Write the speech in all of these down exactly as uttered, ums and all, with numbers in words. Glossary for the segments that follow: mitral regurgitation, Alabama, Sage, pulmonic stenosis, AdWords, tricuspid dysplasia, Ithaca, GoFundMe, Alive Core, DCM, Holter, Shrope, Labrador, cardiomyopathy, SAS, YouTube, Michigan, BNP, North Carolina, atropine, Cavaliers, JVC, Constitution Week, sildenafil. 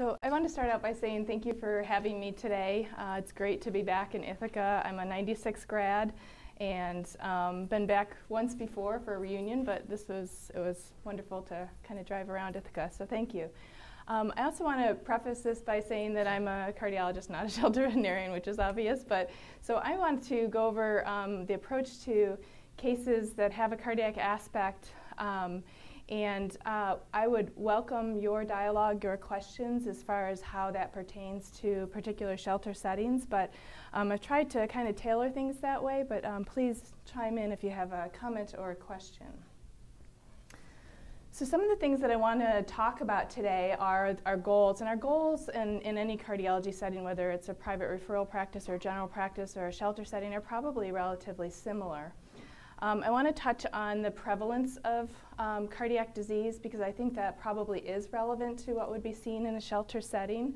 So I want to start out by saying thank you for having me today. Uh, it's great to be back in Ithaca. I'm a ninety-six grad and um, been back once before for a reunion, but this was, it was wonderful to kind of drive around Ithaca, so thank you. Um, I also want to preface this by saying that I'm a cardiologist, not a child veterinarian, which is obvious, but so I want to go over um, the approach to cases that have a cardiac aspect, um, and uh, I would welcome your dialogue, your questions as far as how that pertains to particular shelter settings, but um, I've tried to kind of tailor things that way, but um, please chime in if you have a comment or a question. So some of the things that I want to talk about today are our goals, and our goals in, in any cardiology setting, whether it's a private referral practice or general practice or a shelter setting, are probably relatively similar. Um, I want to touch on the prevalence of um, cardiac disease because I think that probably is relevant to what would be seen in a shelter setting.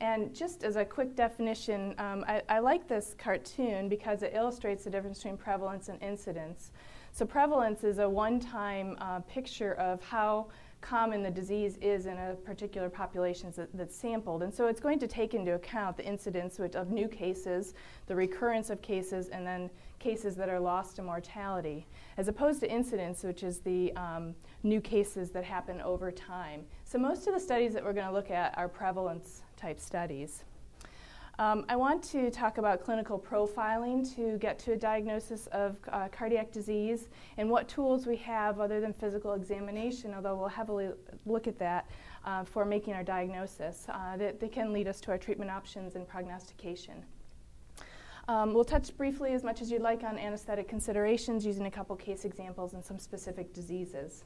And just as a quick definition, um, I, I like this cartoon because it illustrates the difference between prevalence and incidence. So prevalence is a one-time uh, picture of how common the disease is in a particular population that, that's sampled. And so it's going to take into account the incidence which, of new cases, the recurrence of cases, and then cases that are lost to mortality, as opposed to incidence, which is the um, new cases that happen over time. So most of the studies that we're going to look at are prevalence-type studies. Um, I want to talk about clinical profiling to get to a diagnosis of uh, cardiac disease and what tools we have other than physical examination, although we'll heavily look at that uh, for making our diagnosis. Uh, that they can lead us to our treatment options and prognostication. Um, we'll touch briefly as much as you'd like on anesthetic considerations using a couple case examples and some specific diseases.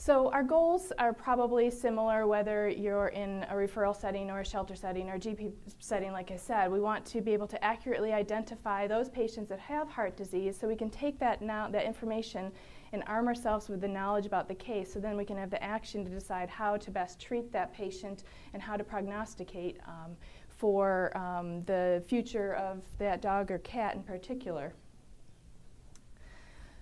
So our goals are probably similar whether you're in a referral setting or a shelter setting or a G P setting, like I said. We want to be able to accurately identify those patients that have heart disease so we can take that, now, that information and arm ourselves with the knowledge about the case so then we can have the action to decide how to best treat that patient and how to prognosticate um, for um, the future of that dog or cat in particular.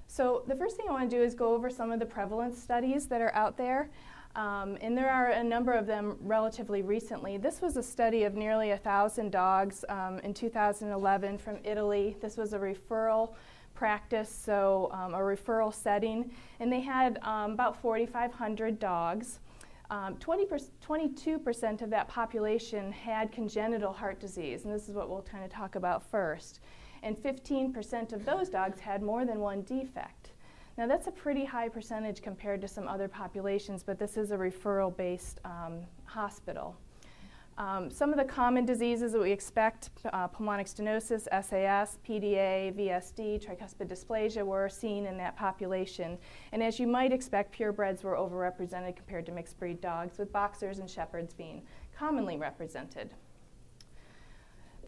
So the first thing I want to do is go over some of the prevalence studies that are out there, um, and there are a number of them relatively recently. This was a study of nearly one thousand dogs um, in two thousand eleven from Italy. This was a referral practice, so um, a referral setting, and they had um, about forty-five hundred dogs. Um, twenty-two percent of that population had congenital heart disease, and this is what we'll kind of talk about first. And fifteen percent of those dogs had more than one defect. Now that's a pretty high percentage compared to some other populations, but this is a referral-based um, hospital. Um, some of the common diseases that we expect, uh, pulmonic stenosis, S A S, P D A, V S D, tricuspid dysplasia were seen in that population. And as you might expect, purebreds were overrepresented compared to mixed breed dogs, with boxers and shepherds being commonly represented.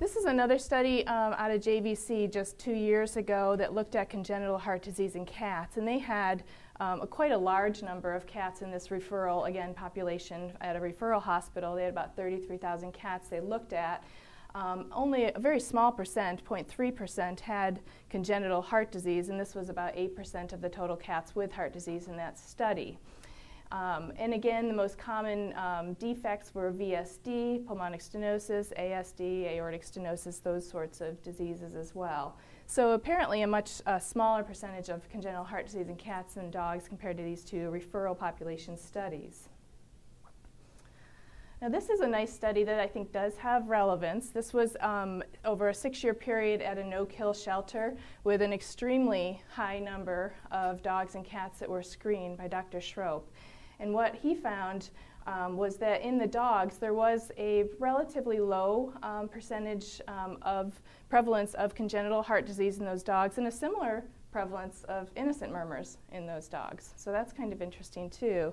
This is another study um, out of J V C just two years ago that looked at congenital heart disease in cats, and they had um, a, quite a large number of cats in this referral, again, population at a referral hospital. They had about thirty-three thousand cats they looked at. Um, only a very small percent, zero point three percent, had congenital heart disease, and this was about eight percent of the total cats with heart disease in that study. Um, and again, the most common um, defects were V S D, pulmonic stenosis, A S D, aortic stenosis, those sorts of diseases as well. So apparently a much uh, smaller percentage of congenital heart disease in cats than dogs compared to these two referral population studies. Now this is a nice study that I think does have relevance. This was um, over a six-year period at a no-kill shelter with an extremely high number of dogs and cats that were screened by Doctor Shrope. And what he found um, was that in the dogs, there was a relatively low um, percentage um, of prevalence of congenital heart disease in those dogs and a similar prevalence of innocent murmurs in those dogs. So that's kind of interesting too.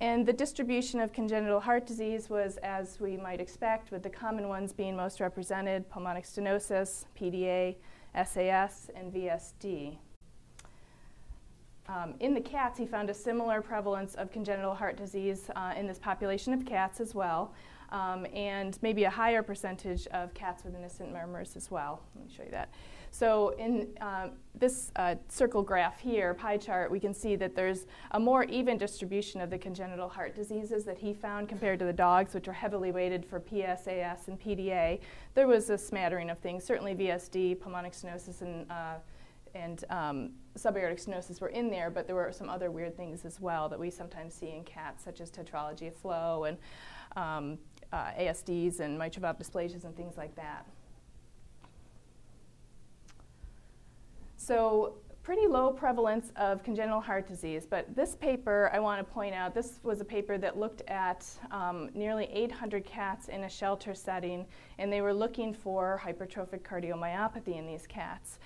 And the distribution of congenital heart disease was as we might expect, with the common ones being most represented, pulmonic stenosis, P D A, S A S, and V S D. Um, in the cats, he found a similar prevalence of congenital heart disease uh, in this population of cats as well. um, and maybe a higher percentage of cats with innocent murmurs as well. Let me show you that. So in um, this uh, circle graph here, pie chart, we can see that there's a more even distribution of the congenital heart diseases that he found compared to the dogs, which are heavily weighted for P S, S, and P D A. There was a smattering of things. Certainly V S D, pulmonic stenosis, and uh, and um, subaortic stenosis were in there, but there were some other weird things as well that we sometimes see in cats, such as tetralogy of flow and um, uh, A S Ds and mitral valve dysplasias and things like that. So pretty low prevalence of congenital heart disease, but this paper I want to point out, this was a paper that looked at um, nearly eight hundred cats in a shelter setting, and they were looking for hypertrophic cardiomyopathy in these cats.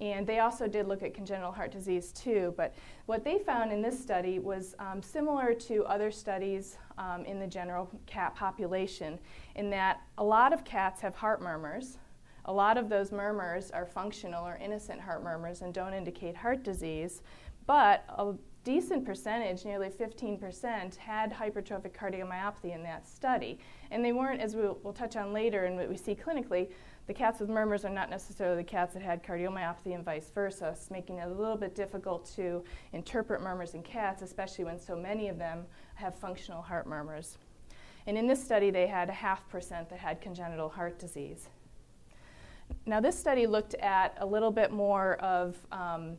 And they also did look at congenital heart disease too, but what they found in this study was um, similar to other studies um, in the general cat population, in that a lot of cats have heart murmurs. A lot of those murmurs are functional or innocent heart murmurs and don't indicate heart disease, but a decent percentage, nearly fifteen percent, had hypertrophic cardiomyopathy in that study. And they weren't, as we'll, we'll touch on later and what we see clinically, the cats with murmurs are not necessarily the cats that had cardiomyopathy and vice versa, so making it a little bit difficult to interpret murmurs in cats, especially when so many of them have functional heart murmurs. And in this study, they had a half percent that had congenital heart disease. Now, this study looked at a little bit more of um,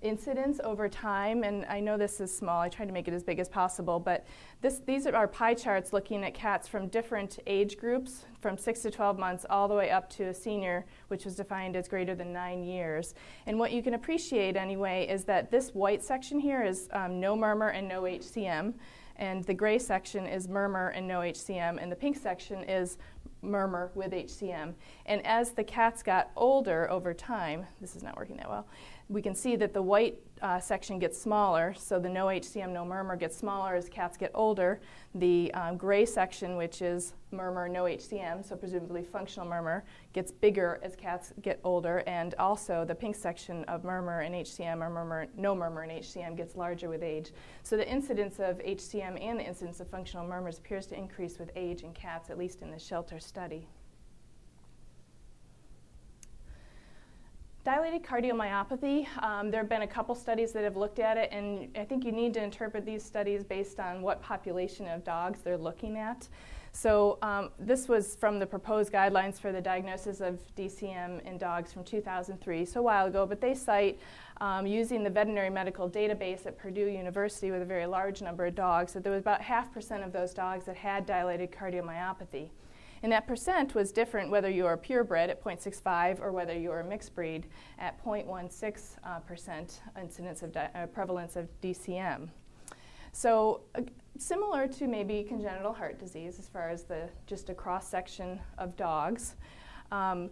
incidence over time, and I know this is small. I tried to make it as big as possible, but this, these are our pie charts looking at cats from different age groups, from six to twelve months all the way up to a senior, which was defined as greater than nine years. And what you can appreciate, anyway, is that this white section here is um, no murmur and no H C M, and the gray section is murmur and no H C M, and the pink section is murmur with H C M. And as the cats got older over time, this is not working that well, we can see that the white uh, section gets smaller, so the no H C M, no murmur gets smaller as cats get older. The um, gray section, which is murmur, no H C M, so presumably functional murmur, gets bigger as cats get older, and also the pink section of murmur and H C M, or murmur, no murmur and H C M, gets larger with age. So the incidence of H C M and the incidence of functional murmurs appears to increase with age in cats, at least in the shelter study. Dilated cardiomyopathy, um, there have been a couple studies that have looked at it, and I think you need to interpret these studies based on what population of dogs they're looking at. So um, this was from the proposed guidelines for the diagnosis of D C M in dogs from two thousand three, so a while ago, but they cite um, using the veterinary medical database at Purdue University with a very large number of dogs, that there was about half percent of those dogs that had dilated cardiomyopathy. And that percent was different whether you are purebred at zero point six five or whether you are a mixed breed at zero point one six percent uh, incidence of di uh, prevalence of D C M. So uh, similar to maybe congenital heart disease as far as the just a cross-section of dogs. Um,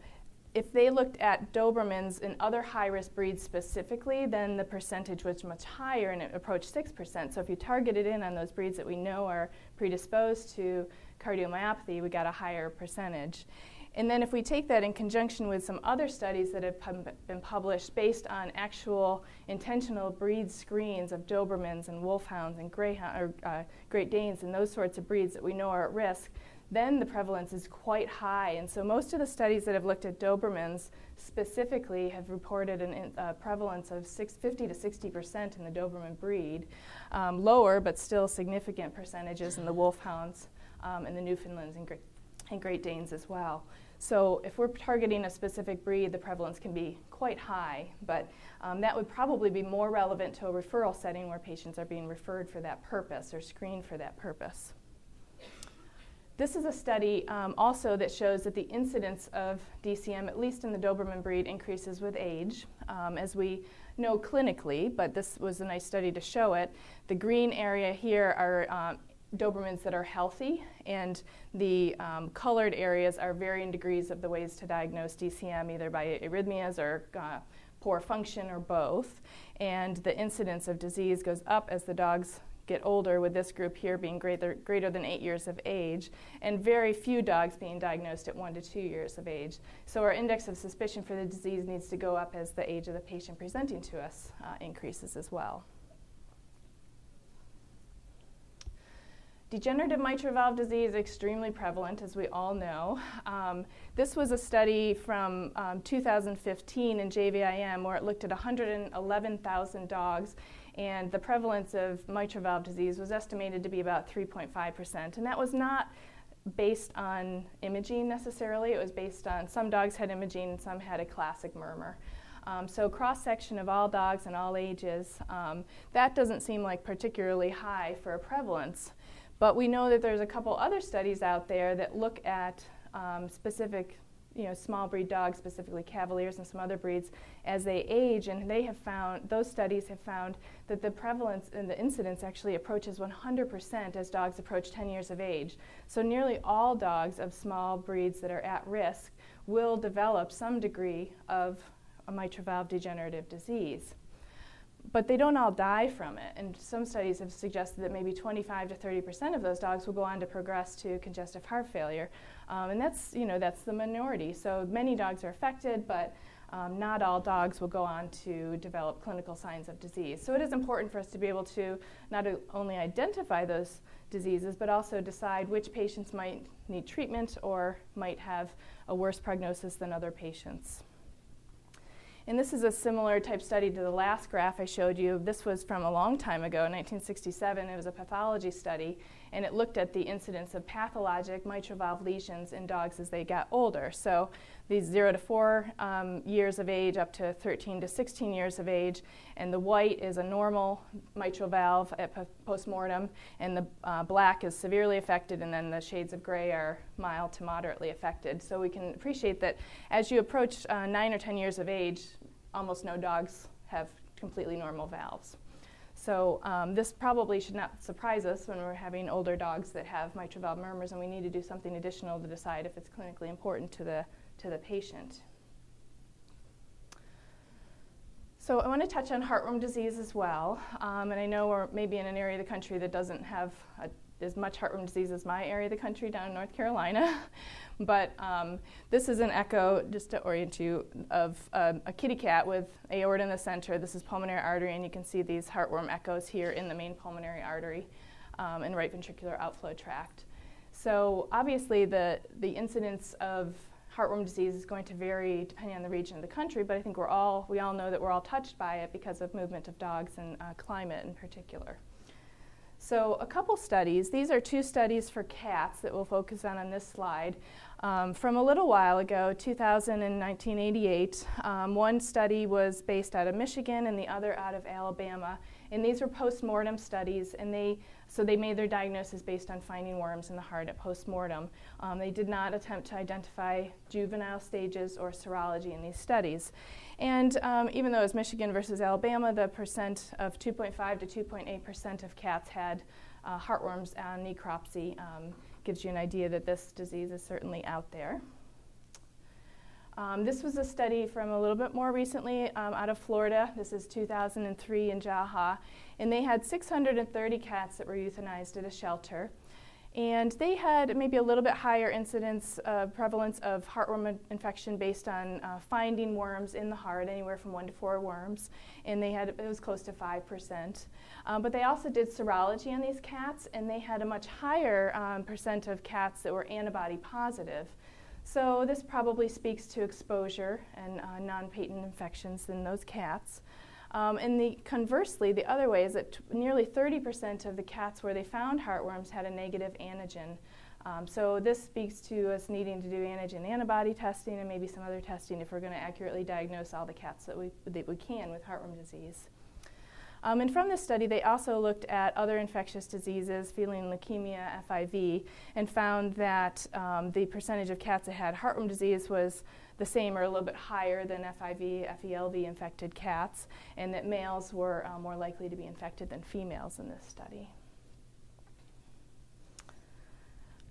if they looked at Dobermans and other high-risk breeds specifically, then the percentage was much higher and it approached six percent. So if you targeted in on those breeds that we know are predisposed to cardiomyopathy, we got a higher percentage. And then if we take that in conjunction with some other studies that have pub been published based on actual intentional breed screens of Dobermans and Wolfhounds and Greyhound, or, uh, Great Danes and those sorts of breeds that we know are at risk, then the prevalence is quite high. And so most of the studies that have looked at Dobermans specifically have reported an uh, prevalence of fifty to sixty percent in the Doberman breed, um, lower but still significant percentages in the Wolfhounds um, and the Newfoundlands and, and Great Danes as well. So if we're targeting a specific breed, the prevalence can be quite high, but um, that would probably be more relevant to a referral setting where patients are being referred for that purpose or screened for that purpose. This is a study um, also that shows that the incidence of D C M, at least in the Doberman breed, increases with age, um, as we know clinically, but this was a nice study to show it. The green area here are um, Dobermans that are healthy, and the um, colored areas are varying degrees of the ways to diagnose D C M, either by arrhythmias or uh, poor function or both. And the incidence of disease goes up as the dogs get older, with this group here being greater, greater than eight years of age, and very few dogs being diagnosed at one to two years of age. So our index of suspicion for the disease needs to go up as the age of the patient presenting to us uh, increases as well. Degenerative mitral valve disease is extremely prevalent, as we all know. Um, this was a study from um, two thousand fifteen in J V I M where it looked at one hundred eleven thousand dogs, and the prevalence of mitral valve disease was estimated to be about three point five percent. And that was not based on imaging necessarily. It was based on some dogs had imaging and some had a classic murmur. Um, so cross-section of all dogs and all ages, um, that doesn't seem like particularly high for a prevalence. But we know that there's a couple other studies out there that look at um, specific, you know, small breed dogs, specifically Cavaliers and some other breeds, as they age, and they have found, those studies have found that the prevalence and the incidence actually approaches one hundred percent as dogs approach ten years of age. So nearly all dogs of small breeds that are at risk will develop some degree of a mitral valve degenerative disease. But they don't all die from it, and some studies have suggested that maybe twenty-five to thirty percent of those dogs will go on to progress to congestive heart failure. Um, and that's, you know, that's the minority. So many dogs are affected, but um, not all dogs will go on to develop clinical signs of disease. So it is important for us to be able to not only identify those diseases, but also decide which patients might need treatment or might have a worse prognosis than other patients. And this is a similar type study to the last graph I showed you. This was from a long time ago, nineteen sixty-seven. It was a pathology study, and it looked at the incidence of pathologic mitral valve lesions in dogs as they got older. So these zero to four um, years of age up to thirteen to sixteen years of age, and the white is a normal mitral valve at postmortem, and the uh, black is severely affected, and then the shades of gray are mild to moderately affected. So we can appreciate that as you approach uh, nine or ten years of age, almost no dogs have completely normal valves. So um, this probably should not surprise us when we're having older dogs that have mitral valve murmurs, and we need to do something additional to decide if it's clinically important to the, to the patient. So I want to touch on heartworm disease as well. Um, and I know we're maybe in an area of the country that doesn't have a as much heartworm disease as my area of the country down in North Carolina. But um, this is an echo, just to orient you, of uh, a kitty cat with aorta in the center. This is pulmonary artery, and you can see these heartworm echoes here in the main pulmonary artery um, and right ventricular outflow tract. So obviously the, the incidence of heartworm disease is going to vary depending on the region of the country, but I think we're all, we all know that we're all touched by it because of movement of dogs and uh, climate in particular. So a couple studies, these are two studies for cats that we'll focus on on this slide, um, from a little while ago, two thousand and nineteen eighty-eight. Um, one study was based out of Michigan and the other out of Alabama, and these were postmortem studies, and they, so they made their diagnosis based on finding worms in the heart at postmortem. Um, they did not attempt to identify juvenile stages or serology in these studies. And um, even though it was Michigan versus Alabama, the percent of two point five to two point eight percent of cats had uh, heartworms on necropsy um, gives you an idea that this disease is certainly out there. Um, this was a study from a little bit more recently um, out of Florida. This is two thousand and three in Jaha. And they had six hundred thirty cats that were euthanized at a shelter. And they had maybe a little bit higher incidence, uh, prevalence of heartworm infection based on uh, finding worms in the heart, anywhere from one to four worms. And they had, it was close to five percent. Um, but they also did serology on these cats, and they had a much higher um, percent of cats that were antibody positive. So this probably speaks to exposure and uh, non-patent infections in those cats. Um, and the, conversely, the other way is that t nearly thirty percent of the cats where they found heartworms had a negative antigen. Um, so this speaks to us needing to do antigen-antibody testing and maybe some other testing if we're going to accurately diagnose all the cats that we, that we can with heartworm disease. Um, and from this study, they also looked at other infectious diseases, feline leukemia, F I V, and found that um, the percentage of cats that had heartworm disease was the same or a little bit higher than F I V, F E L V-infected cats, and that males were uh, more likely to be infected than females in this study.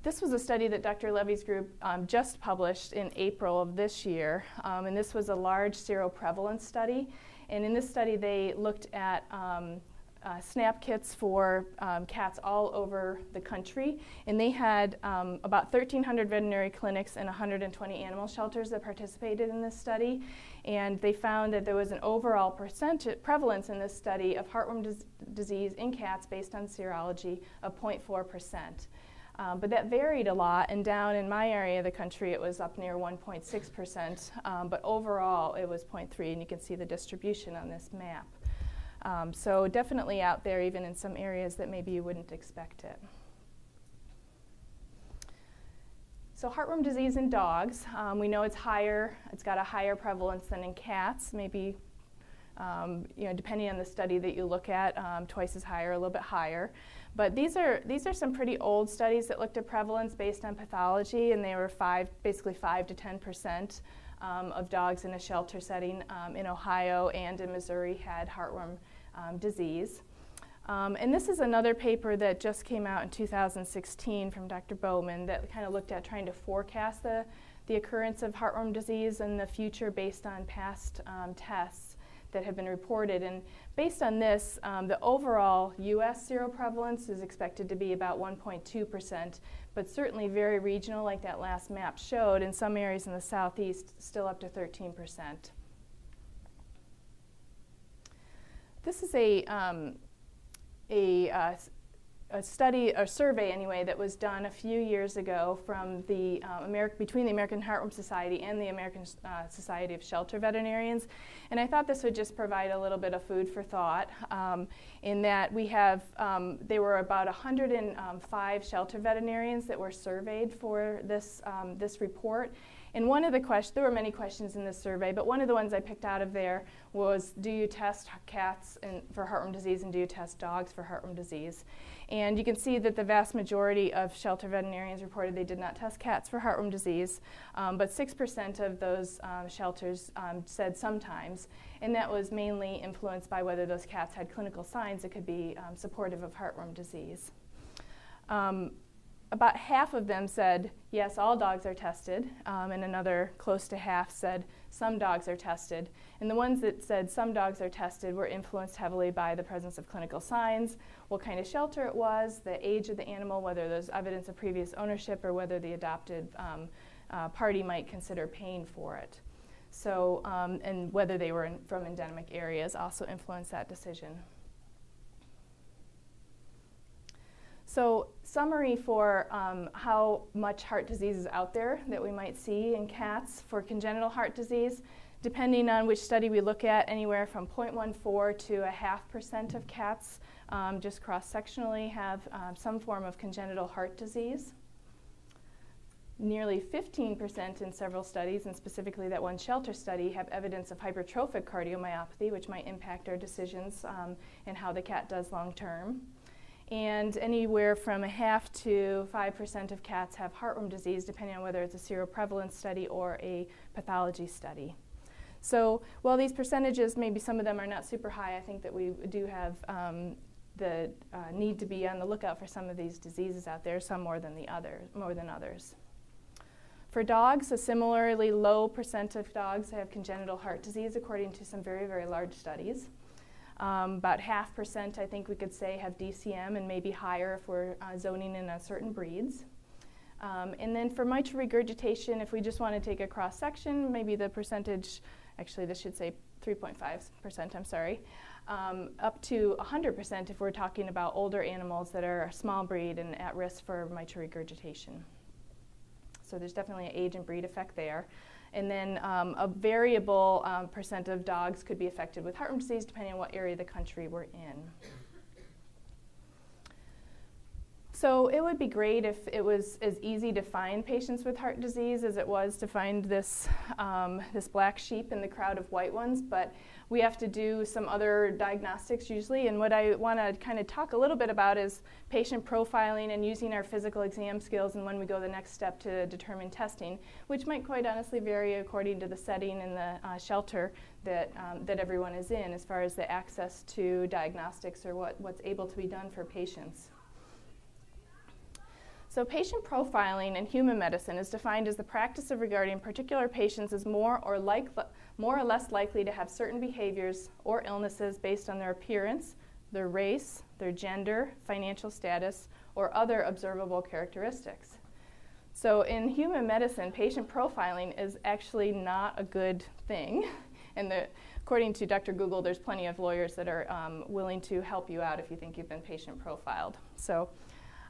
This was a study that Doctor Levy's group um, just published in April of this year, um, and this was a large seroprevalence study. And in this study, they looked at um, uh, SNAP kits for um, cats all over the country, and they had um, about thirteen hundred veterinary clinics and one hundred twenty animal shelters that participated in this study, and they found that there was an overall percentage prevalence in this study of heartworm dis disease in cats based on serology of zero point four percent. Um, but that varied a lot, and down in my area of the country it was up near one point six percent, um, but overall it was zero point three, and you can see the distribution on this map. Um, so definitely out there, even in some areas that maybe you wouldn't expect it. So heartworm disease in dogs, um, we know it's higher, it's got a higher prevalence than in cats, maybe Um, you know, depending on the study that you look at, um, twice as high or a little bit higher. But these are these are some pretty old studies that looked at prevalence based on pathology, and they were five, basically five to ten percent um, of dogs in a shelter setting um, in Ohio and in Missouri had heartworm um, disease. Um, and this is another paper that just came out in two thousand sixteen from Doctor Bowman that kind of looked at trying to forecast the the occurrence of heartworm disease in the future based on past um, tests that have been reported. And based on this, um, the overall U S seroprevalence is expected to be about one point two percent, but certainly very regional, like that last map showed, in some areas in the southeast, still up to thirteen percent. This is a, um, a, uh, a study, a survey anyway, that was done a few years ago from the, uh, Ameri- between the American Heartworm Society and the American uh, Society of Shelter Veterinarians. And I thought this would just provide a little bit of food for thought, um, in that we have, um, there were about one hundred five shelter veterinarians that were surveyed for this, um, this report. And one of the questions, there were many questions in this survey, but one of the ones I picked out of there was, do you test cats in, for heartworm disease, and do you test dogs for heartworm disease? And you can see that the vast majority of shelter veterinarians reported they did not test cats for heartworm disease, um, but six percent of those um, shelters um, said sometimes, and that was mainly influenced by whether those cats had clinical signs that could be um, supportive of heartworm disease. Um, About half of them said, yes, all dogs are tested, um, and another close to half said, some dogs are tested. And the ones that said some dogs are tested were influenced heavily by the presence of clinical signs, what kind of shelter it was, the age of the animal, whether there's evidence of previous ownership, or whether the adopted um, uh, party might consider paying for it. So, um, and whether they were in, from endemic areas also influenced that decision. So, summary for um, how much heart disease is out there that we might see in cats for congenital heart disease. Depending on which study we look at, anywhere from zero point one four to a half percent of cats um, just cross-sectionally have um, some form of congenital heart disease. Nearly fifteen percent in several studies, and specifically that one shelter study, have evidence of hypertrophic cardiomyopathy, which might impact our decisions um, in how the cat does long-term. And anywhere from a half to five percent of cats have heartworm disease, depending on whether it's a seroprevalence study or a pathology study. So while these percentages, maybe some of them are not super high, I think that we do have um, the uh, need to be on the lookout for some of these diseases out there, some more than the others, more than others. For dogs, a similarly low percent of dogs have congenital heart disease, according to some very, very large studies. Um, about half percent, I think we could say, have D C M, and maybe higher if we're uh, zoning in on certain breeds. Um, and then for mitral regurgitation, if we just want to take a cross-section, maybe the percentage, actually this should say three point five percent, I'm sorry, um, up to one hundred percent if we're talking about older animals that are a small breed and at risk for mitral regurgitation. So there's definitely an age and breed effect there. And then um, a variable um, percent of dogs could be affected with heartworm disease, depending on what area of the country we're in. So it would be great if it was as easy to find patients with heart disease as it was to find this, um, this black sheep in the crowd of white ones, but we have to do some other diagnostics usually. And what I want to kind of talk a little bit about is patient profiling and using our physical exam skills, and when we go the next step to determine testing, which might quite honestly vary according to the setting and the uh, shelter that, um, that everyone is in, as far as the access to diagnostics or what, what's able to be done for patients. So patient profiling in human medicine is defined as the practice of regarding particular patients as more or, like, more or less likely to have certain behaviors or illnesses based on their appearance, their race, their gender, financial status, or other observable characteristics. So in human medicine, patient profiling is actually not a good thing. And the, according to Doctor Google, there's plenty of lawyers that are um, willing to help you out if you think you've been patient profiled. So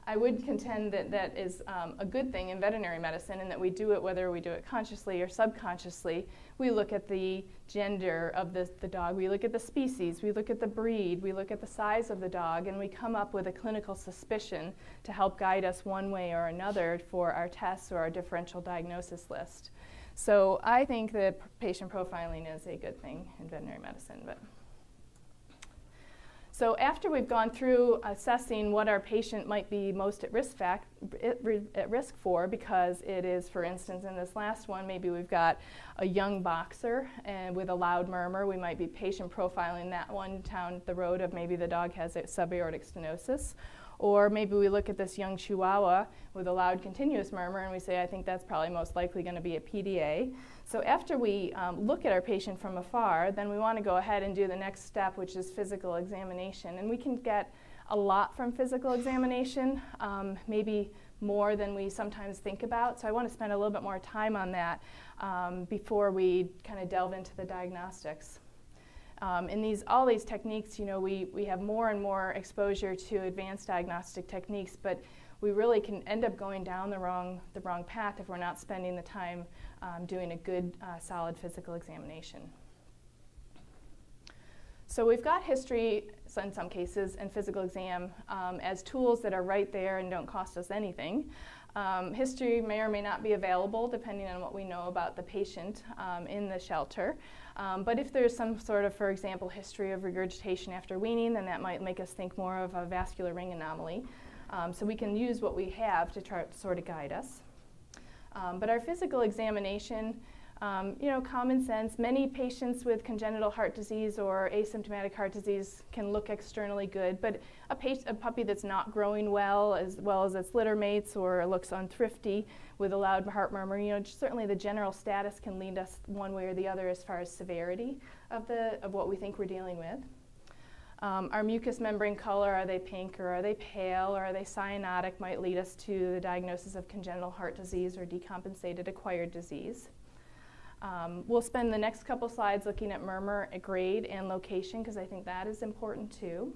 I would contend that that is um, a good thing in veterinary medicine, and that we do it whether we do it consciously or subconsciously. We look at the gender of the, the dog, we look at the species, we look at the breed, we look at the size of the dog, and we come up with a clinical suspicion to help guide us one way or another for our tests or our differential diagnosis list. So I think that patient profiling is a good thing in veterinary medicine. But so after we've gone through assessing what our patient might be most at risk, fact, at risk for, because it is, for instance, in this last one, maybe we've got a young boxer and with a loud murmur, we might be patient profiling that one down the road of maybe the dog has a subaortic stenosis. Or maybe we look at this young Chihuahua with a loud continuous murmur and we say, I think that's probably most likely going to be a P D A. So after we um, look at our patient from afar, then we want to go ahead and do the next step, which is physical examination. And we can get a lot from physical examination, um, maybe more than we sometimes think about. So I want to spend a little bit more time on that um, before we kind of delve into the diagnostics. Um, in these, all these techniques, you know, we, we have more and more exposure to advanced diagnostic techniques, but we really can end up going down the wrong, the wrong path if we're not spending the time um, doing a good, uh, solid physical examination. So we've got history, so in some cases, and physical exam um, as tools that are right there and don't cost us anything. Um, history may or may not be available depending on what we know about the patient um, in the shelter. Um, but if there's some sort of, for example, history of regurgitation after weaning, then that might make us think more of a vascular ring anomaly. Um, so we can use what we have to try to sort of guide us. Um, but our physical examination, um, you know, common sense, many patients with congenital heart disease or asymptomatic heart disease can look externally good, but a, a puppy that's not growing well as well as its litter mates or looks unthrifty with a loud heart murmur, you know, certainly the general status can lead us one way or the other as far as severity of, the, of what we think we're dealing with. Um, our mucous membrane color, are they pink or are they pale or are they cyanotic, might lead us to the diagnosis of congenital heart disease or decompensated acquired disease. Um, we'll spend the next couple slides looking at murmur, at grade, and location, because I think that is important too.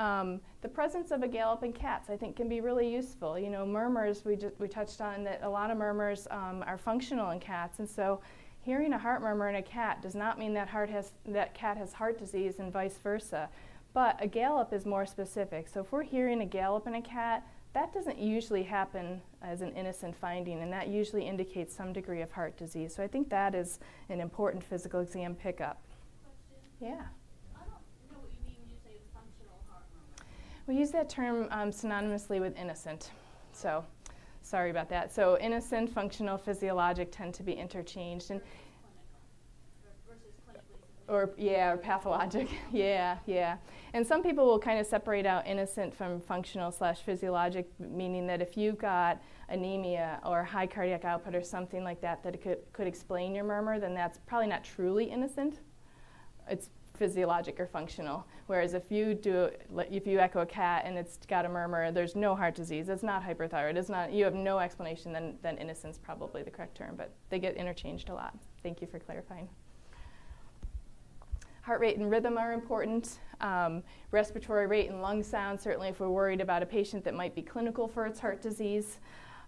Um, the presence of a gallop in cats, I think, can be really useful. You know, murmurs, we, just, we touched on that a lot of murmurs um, are functional in cats, and so hearing a heart murmur in a cat does not mean that, heart has, that cat has heart disease and vice versa, but a gallop is more specific. So if we're hearing a gallop in a cat, that doesn't usually happen as an innocent finding, and that usually indicates some degree of heart disease. So I think that is an important physical exam pickup. Question. Yeah. I don't know what you mean when you say functional heart murmur. We use that term um, synonymously with innocent. So, sorry about that. So innocent, functional, physiologic tend to be interchanged, and or yeah, or pathologic, yeah, yeah. And some people will kind of separate out innocent from functional slash physiologic, meaning that if you've got anemia or high cardiac output or something like that that it could, could explain your murmur, then that's probably not truly innocent. It's physiologic or functional. Whereas if you do, if you echo a cat and it's got a murmur, there's no heart disease, it's not hyperthyroid, it's not, you have no explanation, then, then innocent's probably the correct term, but they get interchanged a lot. Thank you for clarifying. Heart rate and rhythm are important. Um, respiratory rate and lung sound, certainly if we're worried about a patient that might be clinical for its heart disease.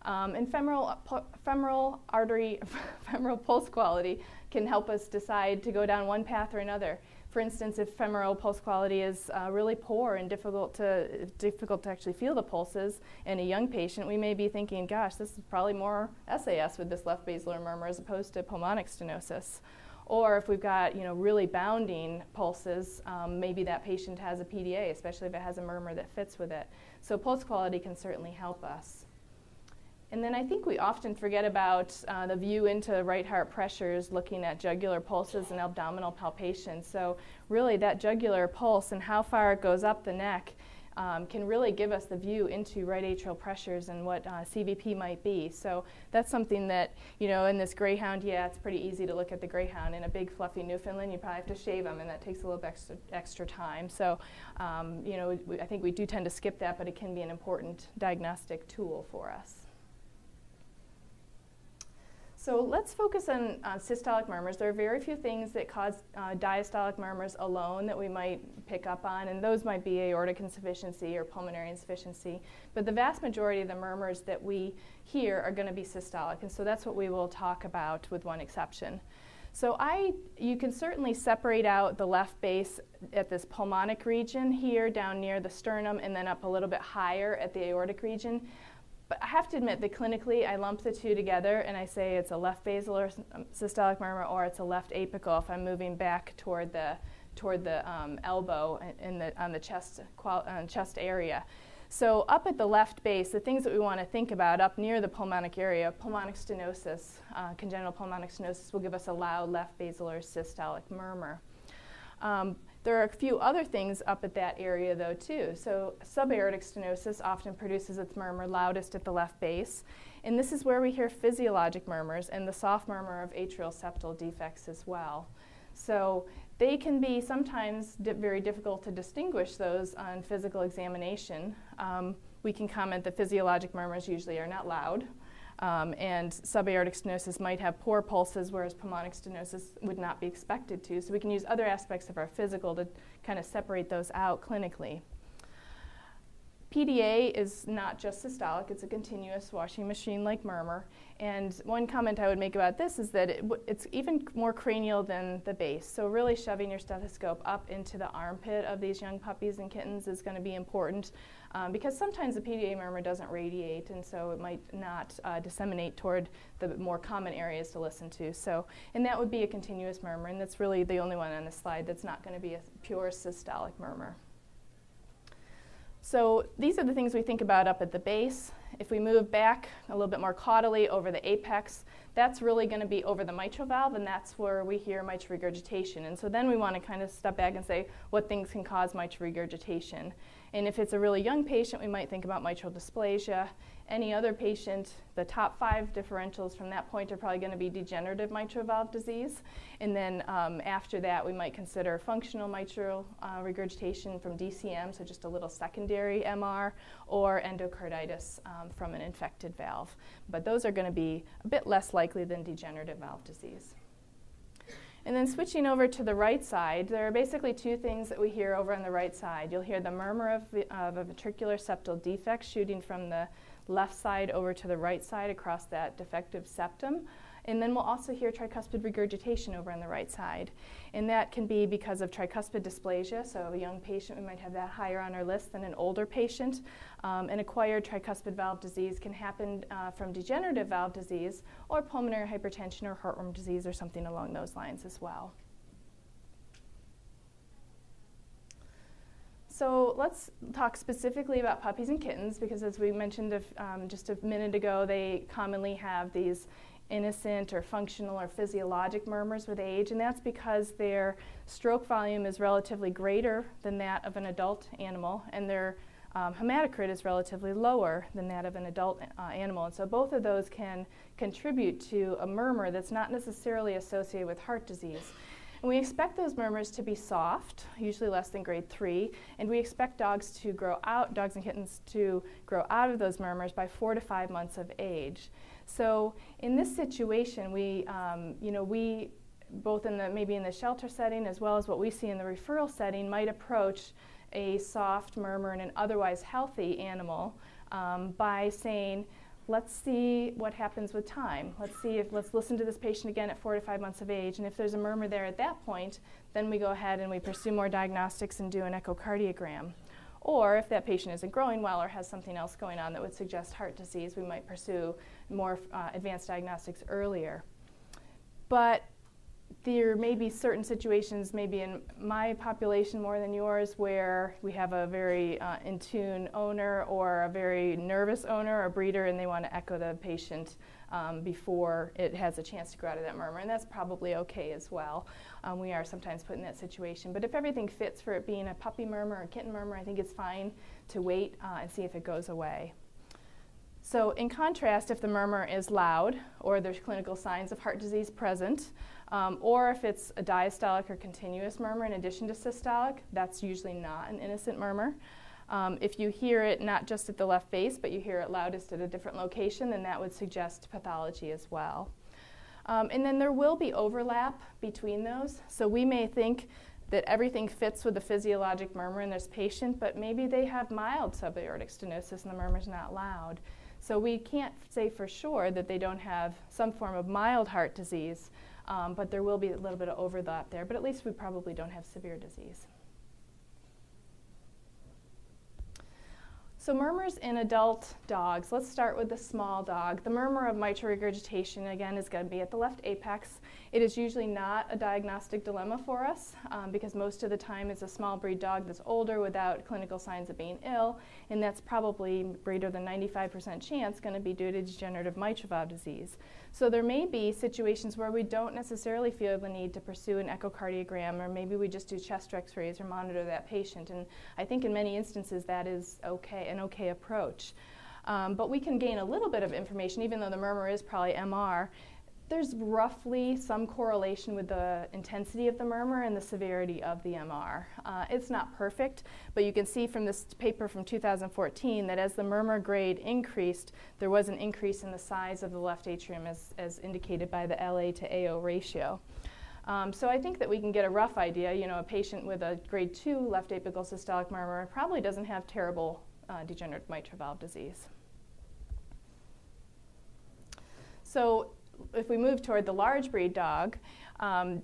Um, and femoral, femoral artery, femoral pulse quality can help us decide to go down one path or another. For instance, if femoral pulse quality is uh, really poor and difficult to, difficult to actually feel the pulses in a young patient, we may be thinking, gosh, this is probably more S A S with this left basilar murmur as opposed to pulmonic stenosis. Or if we've got, you know, really bounding pulses, um, maybe that patient has a P D A, especially if it has a murmur that fits with it. So pulse quality can certainly help us. And then I think we often forget about uh, the view into right heart pressures, looking at jugular pulses and abdominal palpation. So really that jugular pulse and how far it goes up the neck um, can really give us the view into right atrial pressures and what uh, C V P might be. So that's something that, you know, in this greyhound, yeah, it's pretty easy to look at the greyhound. In a big fluffy Newfoundland, you probably have to shave them, and that takes a little bit extra, extra time. So, um, you know, we, I think we do tend to skip that, but it can be an important diagnostic tool for us. So let's focus on uh, systolic murmurs. There are very few things that cause uh, diastolic murmurs alone that we might pick up on, and those might be aortic insufficiency or pulmonary insufficiency. But the vast majority of the murmurs that we hear are going to be systolic, and so that's what we will talk about with one exception. So I, you can certainly separate out the left base at this pulmonic region here down near the sternum and then up a little bit higher at the aortic region. But I have to admit that clinically I lump the two together and I say it's a left basal or systolic murmur or it's a left apical if I'm moving back toward the, toward the um, elbow in the, on the chest, qual on chest area. So up at the left base, the things that we want to think about up near the pulmonic area, pulmonic stenosis, uh, congenital pulmonic stenosis will give us a loud left basal or systolic murmur. Um, There are a few other things up at that area, though, too. So subaortic stenosis often produces its murmur loudest at the left base. And this is where we hear physiologic murmurs and the soft murmur of atrial septal defects as well. So they can be sometimes di- very difficult to distinguish those on physical examination. Um, we can comment that physiologic murmurs usually are not loud. Um, and subaortic stenosis might have poor pulses, whereas pulmonic stenosis would not be expected to. So we can use other aspects of our physical to kind of separate those out clinically. P D A is not just systolic. It's a continuous washing machine-like murmur. And one comment I would make about this is that it w it's even more cranial than the base. So really shoving your stethoscope up into the armpit of these young puppies and kittens is going to be important um, because sometimes the P D A murmur doesn't radiate, and so it might not uh, disseminate toward the more common areas to listen to. So, and that would be a continuous murmur, and that's really the only one on the slide that's not going to be a pure systolic murmur. So these are the things we think about up at the base. If we move back a little bit more caudally over the apex, that's really going to be over the mitral valve, and that's where we hear mitral regurgitation. And so then we want to kind of step back and say what things can cause mitral regurgitation. And if it's a really young patient, we might think about mitral dysplasia. Any other patient, the top five differentials from that point are probably going to be degenerative mitral valve disease. And then um, after that, we might consider functional mitral uh, regurgitation from D C M, so just a little secondary M R, or endocarditis um, from an infected valve. But those are going to be a bit less likely than degenerative valve disease. And then switching over to the right side, there are basically two things that we hear over on the right side. You'll hear the murmur of, the, of a ventricular septal defect shooting from the left side over to the right side across that defective septum. And then we'll also hear tricuspid regurgitation over on the right side. And that can be because of tricuspid dysplasia. So a young patient, we might have that higher on our list than an older patient. Um, an acquired tricuspid valve disease can happen uh, from degenerative valve disease or pulmonary hypertension or heartworm disease or something along those lines as well. So let's talk specifically about puppies and kittens because, as we mentioned if, um, just a minute ago, they commonly have these innocent or functional or physiologic murmurs with age, and that's because their stroke volume is relatively greater than that of an adult animal, and their um, hematocrit is relatively lower than that of an adult uh, animal. And so both of those can contribute to a murmur that's not necessarily associated with heart disease. And we expect those murmurs to be soft, usually less than grade three, and we expect dogs to grow out, dogs and kittens to grow out of those murmurs by four to five months of age. So in this situation, we, um, you know, we both in the maybe in the shelter setting as well as what we see in the referral setting might approach a soft murmur in an otherwise healthy animal um, by saying, let's see what happens with time. Let's see if let's listen to this patient again at four to five months of age, and if there's a murmur there at that point, then we go ahead and we pursue more diagnostics and do an echocardiogram. Or if that patient isn't growing well or has something else going on that would suggest heart disease, we might pursue more uh, advanced diagnostics earlier. But there may be certain situations, maybe in my population more than yours, where we have a very uh, in tune owner or a very nervous owner or breeder, and they want to echo the patient um, before it has a chance to grow out of that murmur, and that's probably okay as well. Um, we are sometimes put in that situation, but if everything fits for it being a puppy murmur or a kitten murmur, I think it's fine to wait uh, and see if it goes away. So in contrast, if the murmur is loud, or there's clinical signs of heart disease present, um, or if it's a diastolic or continuous murmur in addition to systolic, that's usually not an innocent murmur. Um, if you hear it not just at the left base, but you hear it loudest at a different location, then that would suggest pathology as well. Um, and then there will be overlap between those. So we may think that everything fits with the physiologic murmur in this patient, but maybe they have mild subaortic stenosis and the murmur's not loud. So we can't say for sure that they don't have some form of mild heart disease, um, but there will be a little bit of overlap there, but at least we probably don't have severe disease. So murmurs in adult dogs. Let's start with the small dog. The murmur of mitral regurgitation, again, is going to be at the left apex. It is usually not a diagnostic dilemma for us um, because most of the time it's a small breed dog that's older without clinical signs of being ill, and that's probably greater than ninety-five percent chance going to be due to degenerative mitral valve disease. So there may be situations where we don't necessarily feel the need to pursue an echocardiogram, or maybe we just do chest x-rays or monitor that patient, and I think in many instances that is okay. An okay approach. Um, but we can gain a little bit of information, even though the murmur is probably M R. There's roughly some correlation with the intensity of the murmur and the severity of the M R. Uh, it's not perfect, but you can see from this paper from two thousand fourteen that as the murmur grade increased, there was an increase in the size of the left atrium as, as indicated by the L A to A O ratio. Um, so I think that we can get a rough idea. You know, a patient with a grade two left apical systolic murmur probably doesn't have terrible Uh, degenerative mitral valve disease. So if we move toward the large breed dog, um,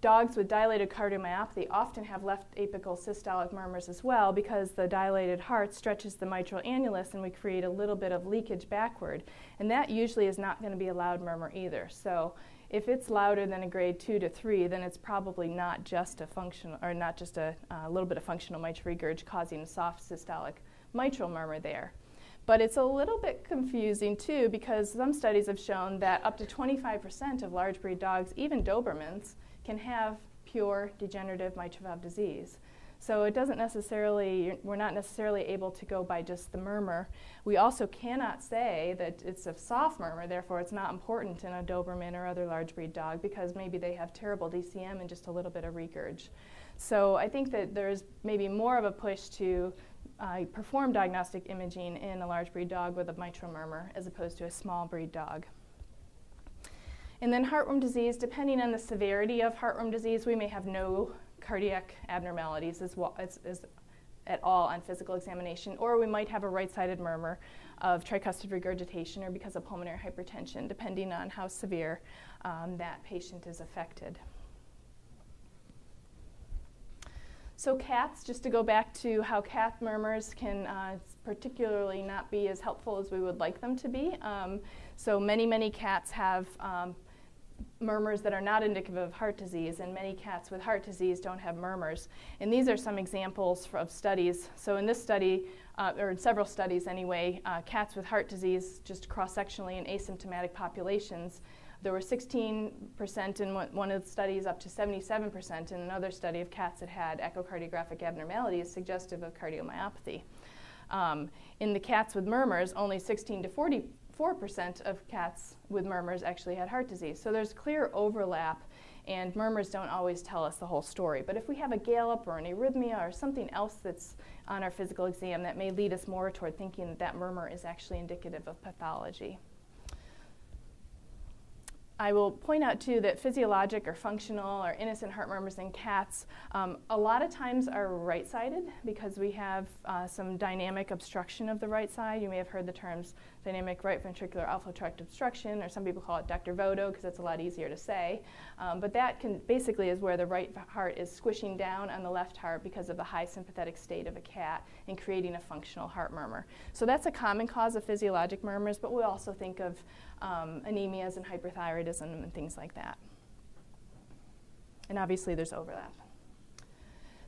dogs with dilated cardiomyopathy often have left apical systolic murmurs as well, because the dilated heart stretches the mitral annulus and we create a little bit of leakage backward, and that usually is not going to be a loud murmur either. So if it's louder than a grade two to three, then it's probably not just a functional, or not just a uh, little bit of functional mitral regurg causing soft systolic mitral murmur there. But it's a little bit confusing too, because some studies have shown that up to twenty-five percent of large breed dogs, even Dobermans, can have pure degenerative mitral valve disease. So it doesn't necessarily, we're not necessarily able to go by just the murmur. We also cannot say that it's a soft murmur, therefore it's not important in a Doberman or other large breed dog, because maybe they have terrible D C M and just a little bit of regurg. So I think that there's maybe more of a push to Uh, perform diagnostic imaging in a large breed dog with a mitral murmur as opposed to a small breed dog. And then heartworm disease, depending on the severity of heartworm disease, we may have no cardiac abnormalities as well as, as at all on physical examination, or we might have a right-sided murmur of tricuspid regurgitation or because of pulmonary hypertension, depending on how severe um, that patient is affected. So cats, just to go back to how cat murmurs can uh, particularly not be as helpful as we would like them to be. Um, so many, many cats have um, murmurs that are not indicative of heart disease, and many cats with heart disease don't have murmurs. And these are some examples of studies. So in this study, uh, or in several studies anyway, uh, cats with heart disease, just cross-sectionally in asymptomatic populations, there were sixteen percent in one of the studies, up to seventy-seven percent in another study of cats that had echocardiographic abnormalities suggestive of cardiomyopathy. Um, in the cats with murmurs, only sixteen to forty-four percent of cats with murmurs actually had heart disease. So there's clear overlap, and murmurs don't always tell us the whole story. But if we have a gallop or an arrhythmia or something else that's on our physical exam, that may lead us more toward thinking that that murmur is actually indicative of pathology. I will point out, too, that physiologic or functional or innocent heart murmurs in cats um, a lot of times are right-sided, because we have uh, some dynamic obstruction of the right side. You may have heard the terms dynamic right ventricular outflow tract obstruction, or some people call it Doctor Vodo because it's a lot easier to say. Um, but that can basically is where the right heart is squishing down on the left heart because of the high sympathetic state of a cat and creating a functional heart murmur. So that's a common cause of physiologic murmurs, but we also think of um, anemias and hyperthyroidism and things like that. and obviously there's overlap.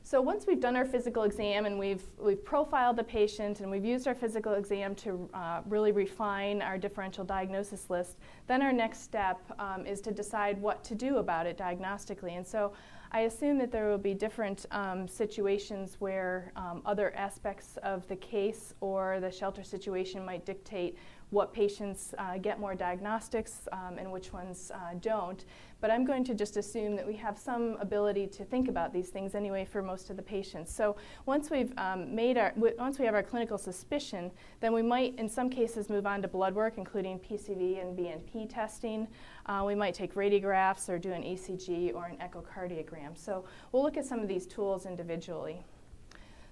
So once we've done our physical exam and we've, we've profiled the patient and we've used our physical exam to uh, really refine our differential diagnosis list, then our next step um, is to decide what to do about it diagnostically. And so I assume that there will be different um, situations where um, other aspects of the case or the shelter situation might dictate what patients uh, get more diagnostics um, and which ones uh, don't. But I'm going to just assume that we have some ability to think about these things anyway for most of the patients. So once we've um, made our, once we have our clinical suspicion, then we might in some cases move on to blood work, including P C V and B N P testing. Uh, we might take radiographs or do an E C G or an echocardiogram. So we'll look at some of these tools individually.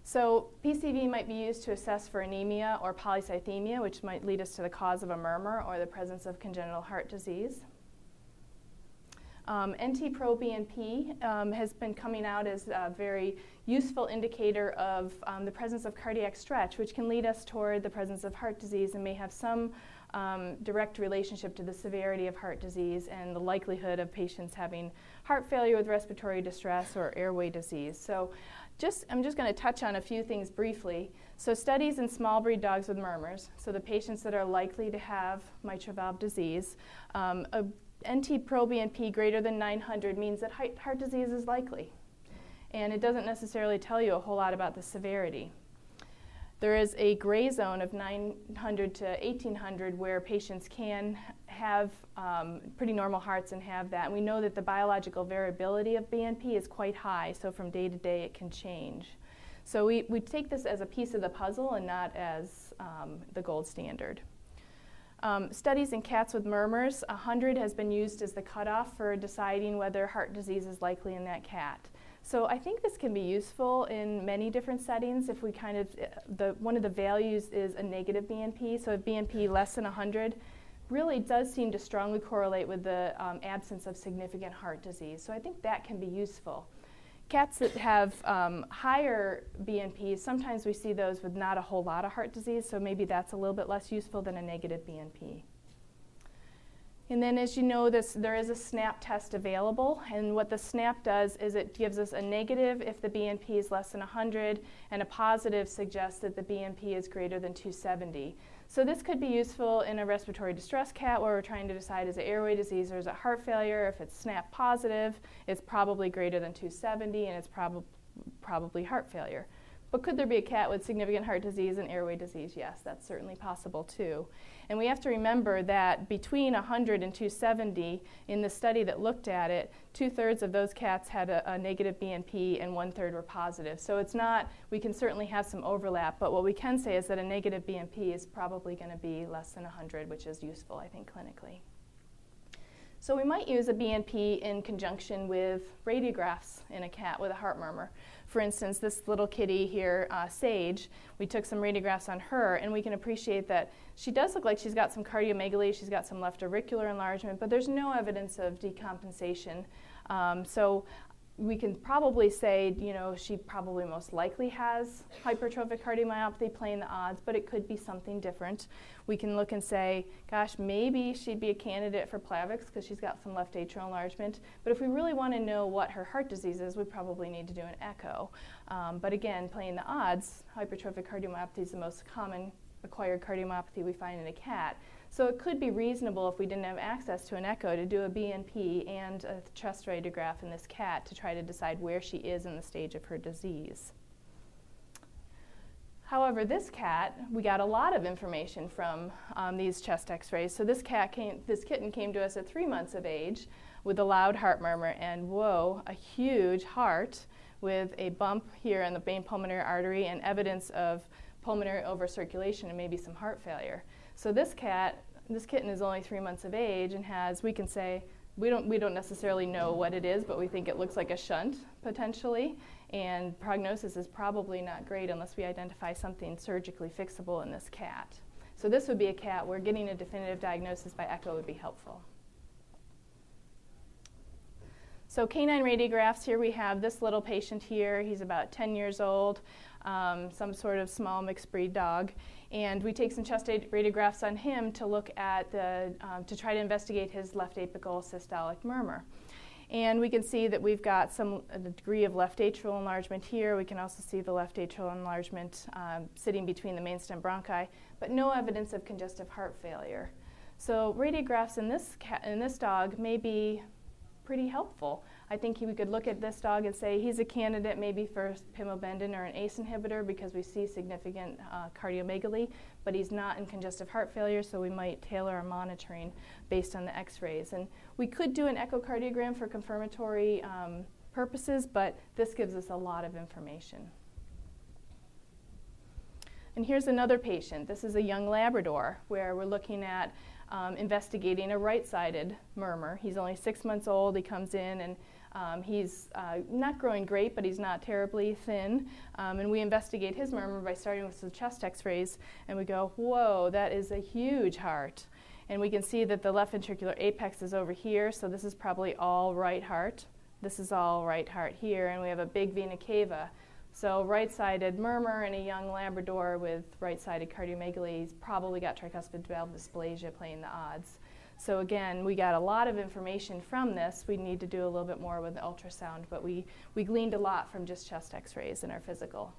So P C V might be used to assess for anemia or polycythemia, which might lead us to the cause of a murmur or the presence of congenital heart disease. Um, N T pro B N P um, has been coming out as a very useful indicator of um, the presence of cardiac stretch, which can lead us toward the presence of heart disease and may have some um, direct relationship to the severity of heart disease and the likelihood of patients having heart failure with respiratory distress or airway disease. So just, I'm just going to touch on a few things briefly. So studies in small breed dogs with murmurs, so the patients that are likely to have mitral valve disease, um, a N T pro B N P greater than nine hundred means that heart disease is likely. And it doesn't necessarily tell you a whole lot about the severity. There is a gray zone of nine hundred to eighteen hundred where patients can have um, pretty normal hearts and have that. And we know that the biological variability of B N P is quite high, so from day to day it can change. So we, we take this as a piece of the puzzle and not as um, the gold standard. Um, studies in cats with murmurs, one hundred has been used as the cutoff for deciding whether heart disease is likely in that cat. So I think this can be useful in many different settings if we kind of, the, one of the values is a negative B N P, so if B N P less than one hundred really does seem to strongly correlate with the um, absence of significant heart disease. So I think that can be useful. Cats that have um, higher B N Ps, sometimes we see those with not a whole lot of heart disease, so maybe that's a little bit less useful than a negative B N P. And then as you know, this, there is a SNAP test available, and what the SNAP does is it gives us a negative if the B N P is less than one hundred, and a positive suggests that the B N P is greater than two seventy. So this could be useful in a respiratory distress cat where we're trying to decide is it airway disease or is it heart failure. If it's SNAP positive, it's probably greater than two seventy, and it's prob probably heart failure. But could there be a cat with significant heart disease and airway disease? Yes, that's certainly possible too. And we have to remember that between one hundred and two seventy, in the study that looked at it, two-thirds of those cats had a, a negative B N P and one-third were positive. So it's not, we can certainly have some overlap, but what we can say is that a negative B N P is probably going to be less than one hundred, which is useful, I think, clinically. So we might use a B N P in conjunction with radiographs in a cat with a heart murmur. For instance, this little kitty here, uh, Sage, we took some radiographs on her, and we can appreciate that she does look like she's got some cardiomegaly, she's got some left auricular enlargement, but there's no evidence of decompensation. Um, so we can probably say, you know, she probably most likely has hypertrophic cardiomyopathy, playing the odds, but it could be something different. We can look and say, gosh, maybe she'd be a candidate for Plavix because she's got some left atrial enlargement. But if we really want to know what her heart disease is, we probably need to do an echo. Um, but again, playing the odds, hypertrophic cardiomyopathy is the most common acquired cardiomyopathy we find in a cat. So it could be reasonable if we didn't have access to an echo to do a B N P and a chest radiograph in this cat to try to decide where she is in the stage of her disease. However, this cat, we got a lot of information from um, these chest x-rays. So this cat came, this kitten came to us at three months of age with a loud heart murmur and, whoa, a huge heart with a bump here in the main pulmonary artery and evidence of pulmonary overcirculation and maybe some heart failure. So this cat, this kitten is only three months of age and has, we can say, we don't, we don't necessarily know what it is, but we think it looks like a shunt potentially, and prognosis is probably not great unless we identify something surgically fixable in this cat. So this would be a cat where getting a definitive diagnosis by echo would be helpful. So canine radiographs, here we have this little patient here. He's about ten years old, um, some sort of small mixed breed dog. And we take some chest radiographs on him to look at the, um, to try to investigate his left apical systolic murmur. And we can see that we've got some a degree of left atrial enlargement here. We can also see the left atrial enlargement um, sitting between the mainstem bronchi, but no evidence of congestive heart failure. So radiographs in this, cat, in this dog may be pretty helpful. I think we could look at this dog and say he's a candidate maybe for pimobendan or an A C E inhibitor because we see significant uh, cardiomegaly, but he's not in congestive heart failure, so we might tailor our monitoring based on the x-rays. And we could do an echocardiogram for confirmatory um, purposes, but this gives us a lot of information. And here's another patient. This is a young Labrador where we're looking at Um, investigating a right-sided murmur. He's only six months old. He comes in and um, he's uh, not growing great, but he's not terribly thin. Um, and we investigate his murmur by starting with some chest x-rays, and we go, whoa, that is a huge heart. And we can see that the left ventricular apex is over here, so this is probably all right heart. This is all right heart here, and we have a big vena cava. So right-sided murmur in a young Labrador with right-sided cardiomegaly, he's probably got tricuspid valve dysplasia playing the odds. So again, we got a lot of information from this. We need to do a little bit more with the ultrasound, but we, we gleaned a lot from just chest x-rays in our physical.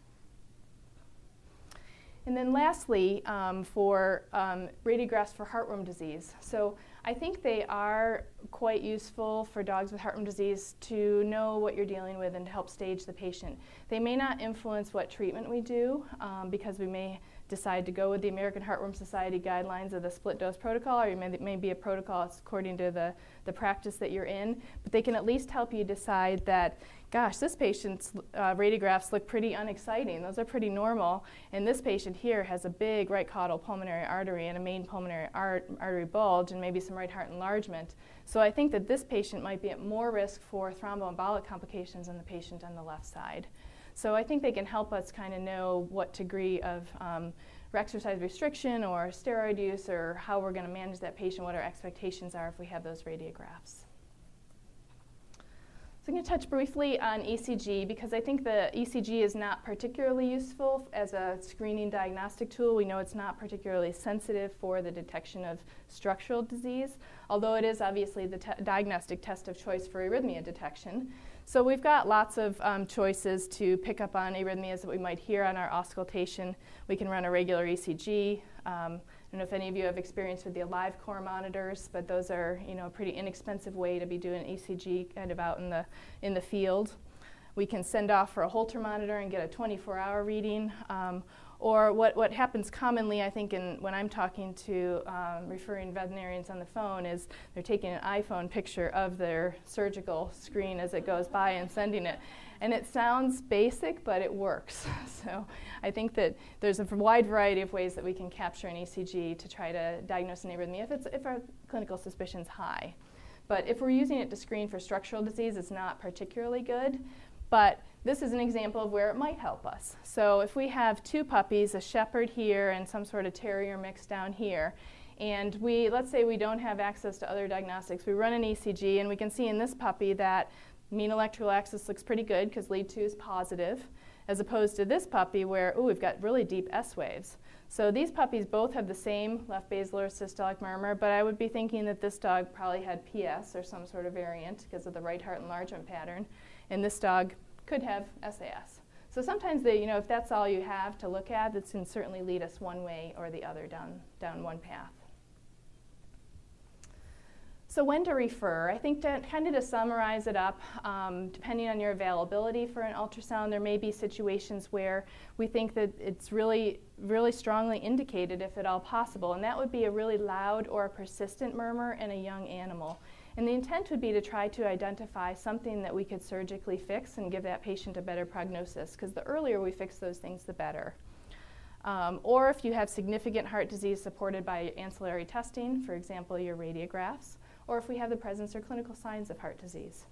And then lastly, um, for um, radiographs for heartworm disease. So I think they are quite useful for dogs with heartworm disease to know what you're dealing with and to help stage the patient. They may not influence what treatment we do um, because we may decide to go with the American Heartworm Society guidelines of the split dose protocol, or it may, it may be a protocol according to the, the practice that you're in, but they can at least help you decide that, gosh, this patient's uh, radiographs look pretty unexciting. Those are pretty normal, and this patient here has a big right caudal pulmonary artery and a main pulmonary art artery bulge and maybe some right heart enlargement. So I think that this patient might be at more risk for thromboembolic complications than the patient on the left side. So I think they can help us kind of know what degree of um, exercise restriction or steroid use or how we're going to manage that patient, what our expectations are if we have those radiographs. So I'm going to touch briefly on E C G because I think the E C G is not particularly useful as a screening diagnostic tool. We know it's not particularly sensitive for the detection of structural disease, although it is obviously the te diagnostic test of choice for arrhythmia detection. So we've got lots of um, choices to pick up on arrhythmias that we might hear on our auscultation. We can run a regular E C G. Um, I don't know if any of you have experience with the Alive Core monitors, but those are, you know, a pretty inexpensive way to be doing E C G kind of out in the, in the field. We can send off for a Holter monitor and get a twenty-four hour reading. Um, or what, what happens commonly, I think, in, when I'm talking to um, referring veterinarians on the phone is they're taking an iPhone picture of their surgical screen as it goes by and sending it. And it sounds basic, but it works. So I think that there's a wide variety of ways that we can capture an E C G to try to diagnose an arrhythmia if, it's, if our clinical suspicion's high. But if we're using it to screen for structural disease, it's not particularly good. But this is an example of where it might help us. So if we have two puppies, a shepherd here and some sort of terrier mix down here, and we, let's say we don't have access to other diagnostics, we run an E C G, and we can see in this puppy that mean electrical axis looks pretty good because lead two is positive, as opposed to this puppy where, ooh, we've got really deep S waves. So these puppies both have the same left basilar systolic murmur, but I would be thinking that this dog probably had P S or some sort of variant because of the right heart enlargement pattern, and this dog could have S A S. So sometimes, they, you know, if that's all you have to look at, that can certainly lead us one way or the other down, down one path. So when to refer? I think to kind of to summarize it up, um, depending on your availability for an ultrasound, there may be situations where we think that it's really, really strongly indicated, if at all possible, and that would be a really loud or a persistent murmur in a young animal. And the intent would be to try to identify something that we could surgically fix and give that patient a better prognosis, because the earlier we fix those things, the better. Um, or if you have significant heart disease supported by ancillary testing, for example, your radiographs, or if we have the presence or clinical signs of heart disease.